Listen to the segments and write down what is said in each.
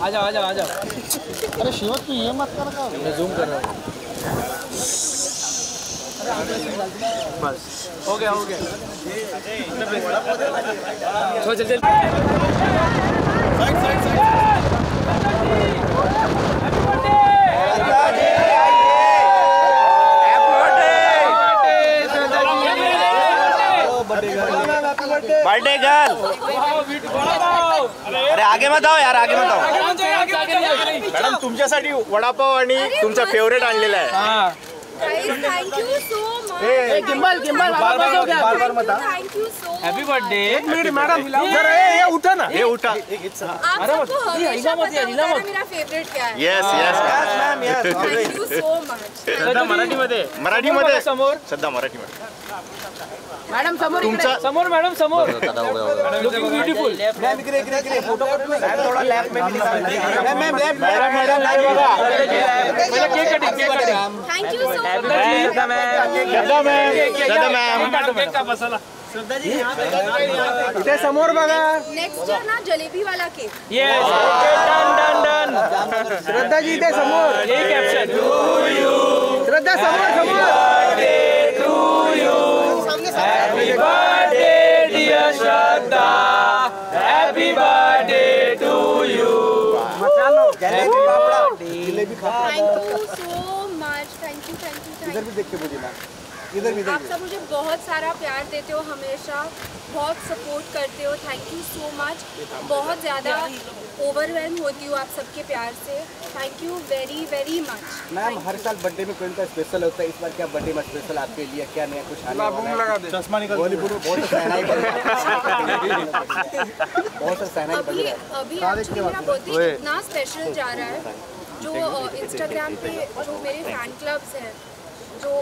आजा आजा आजा। अरे शिव तू ये मत कर ना, मैं जूम कर रहा हूँ। बस हो गया हो गया। चल चल बर्थडे गर्ल। अरे आगे मत आओ यार, आगे मत आओ। मॅडम तुमच्यासाठी वडापाव आणि तुमचा फेवरेट आणलेला आहे। Thank you so much. ए गिंबल गिंबल बार बार मत आ। Thank you so much. Happy birthday. एक मिनिट मॅडम जरा ये उठा ना, ये उठा। अरे मत मेरा फेवरेट क्या है। Yes yes ma'am yes. Thank you so much. Shraddha मराठीमध्ये, मराठीमध्ये समोर, श्रद्धा मराठीमध्ये। मॅडम समोर, तुमचा समोर मॅडम समोर। Looking beautiful. मॅम इकडे इकडे इकडे फोटो काढ, थोडा लॅप मध्ये निकाल। मॅम लॅप मॅडम लॅप बघा। मला cake cutting cake cutting. Thank you so much. Shraddha ma'am, Shraddha ma'am, Shraddha ma'am. Cake का मसाला श्रद्धा जी यहाँ पे इधर समोर बघा। नेक्स्ट ना जलेबी वाला cake. Yes done done done. Shraddha ji इधर समोर ये कैप्शन। श्रद्धा समोर समोर। Happy birthday dear Shraddha, happy birthday to you. मचालो जलेबी पापड़ा जलेबी खा। Thank you so much. Thank you thank you. इधर भी देखिए मुझे ना, इधर भी देखिए। आप सब मुझे बहुत सारा प्यार देते हो, हमेशा बहुत सपोर्ट करते हो। Thank you so much. बहुत ज़्यादा ओवरवेल्म होती हूँ आप सबके प्यार से। Thank you very very much. Ma'am हर साल बर्थडे में कोई ना स्पेशल होता है, इस बार क्या बर्थडे में स्पेशल आपके लिए क्या नया कुछ आने वाला है? चश्मा निकाल। बॉलीवुड में बहुत सहनाई बहुत सहनाई। अभी अभी एक्चुअली मेरा बर्थडे इतना स्पेशल जा रहा है। जो इंस्टाग्राम पे जो मेरे फैन क्लब्स हैं, जो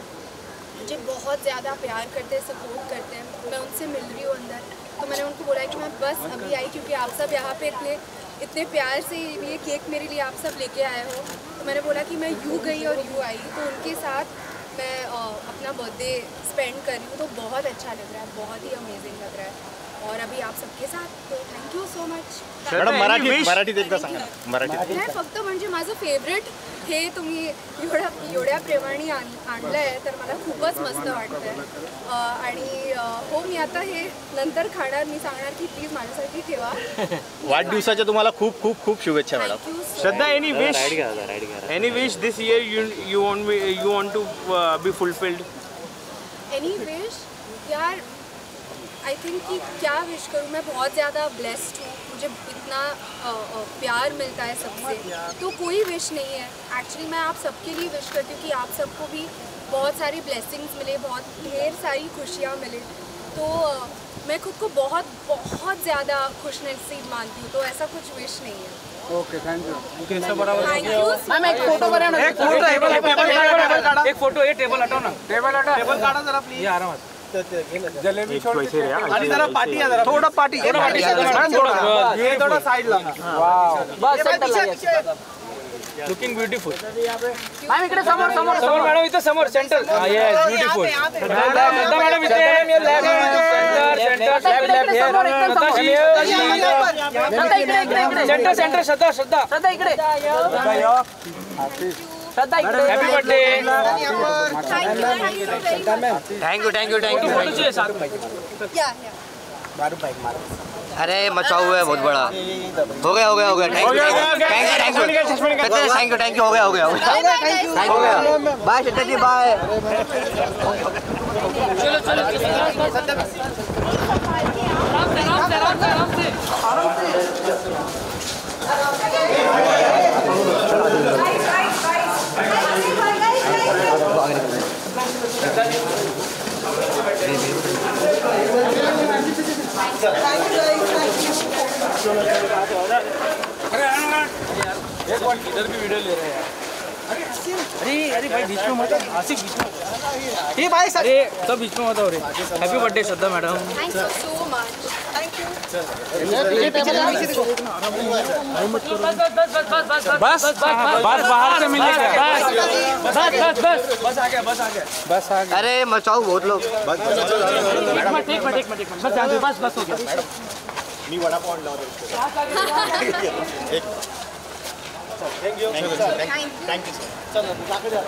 मुझे बहुत ज़्यादा प्यार करते हैं, सपोर्ट करते हैं, मैं उनसे मिल रही हूँ अंदर। तो मैंने उनको बोला कि मैं बस अभी आई क्योंकि आप सब यहाँ पे इतने इतने प्यार से ये केक मेरे लिए आप सब लेके आए हो। तो मैंने बोला कि मैं यू गई और यू आई, तो उनके साथ मैं अपना बर्थडे स्पेंड कर रही हूँ। तो बहुत अच्छा लग रहा है, बहुत ही अमेजिंग लग रहा है और अभी आप सबके साथ। तो thank you so much. Madam Marathi मराठीत एकदा सांगा। मराठीत नाही, फक्त म्हणजे माझं फेवरेट हे तुम्ही एवढ्या एवढ्या प्रेमाने आणलं आहे तर मला खूपच मस्त वाटतं आहे। आणि हो मी आता हे नंतर खाणार, मी सांगणार की प्लीज माझ्यासाठी ठेवा। वाढदिवसाच्या तुम्हाला खूप खूप खूप शुभेच्छा madam. Shraddha any wish, any wish this year you want to be fulfilled? Any wish यार आई थिंक कि क्या विश करूँ, मैं बहुत ज़्यादा ब्लेस्ड हूँ, मुझे इतना प्यार मिलता है सबसे, तो कोई विश नहीं है एक्चुअली। मैं आप सबके लिए विश करती हूँ कि आप सबको भी बहुत सारी ब्लेसिंग्स मिले, बहुत ढेर सारी खुशियाँ मिले। तो मैं खुद को बहुत बहुत ज़्यादा खुश नसीब मानती हूँ, तो ऐसा कुछ विश नहीं है। Okay thank you. मैम एक फोटो बना ना, एक फोटो ये टेबल हटाओ ना, टेबल हटाओ, टेबल काटा जरा प्लीज। आ रहा हूँ जलेबी छोड़ के आणि जरा पार्टी या, जरा थोड़ा पार्टी थोड़ा ये थोड़ा साइड ला। वाव बस सेंटर लुकिंग ब्यूटीफुल। मॅम इकडे समोर समोर समोर मॅडम इथे समोर सेंटर। Yes beautiful. मॅडम इथे centre centre left left centre centre. Shraddha Shraddha Shraddha इकडे श्रद्धा इकडे। Happy birthday. Thank you thank you thank you. क्या है मारू बाइक मारू। अरे मचा हुआ है बहुत बड़ा। हो गया हो गया हो गया। Thank you thank you thank you thank you. हो गया हो गया हो गया। Bye Shraddha ji bye. चलो चलो आराम से। अरे एक बार इधर भी वीडियो ले रहे हैं। अरे अरे भाई बीच में मत, आशिक बीच में। ये भाई अरे सब बीच में मत हो रे। Happy birthday Shraddha madam. Thank you so much. Thank you. ये पीछे देखो बस बस बस बस बाहर से मिलेगा। बस बस बस बस आ गया बस आ गया बस आ गया। अरे मचाओ बहुत लोग। एक मिनट बस बस हो गया। मी वडापाव आणला होता एक सर थैंक यू सर।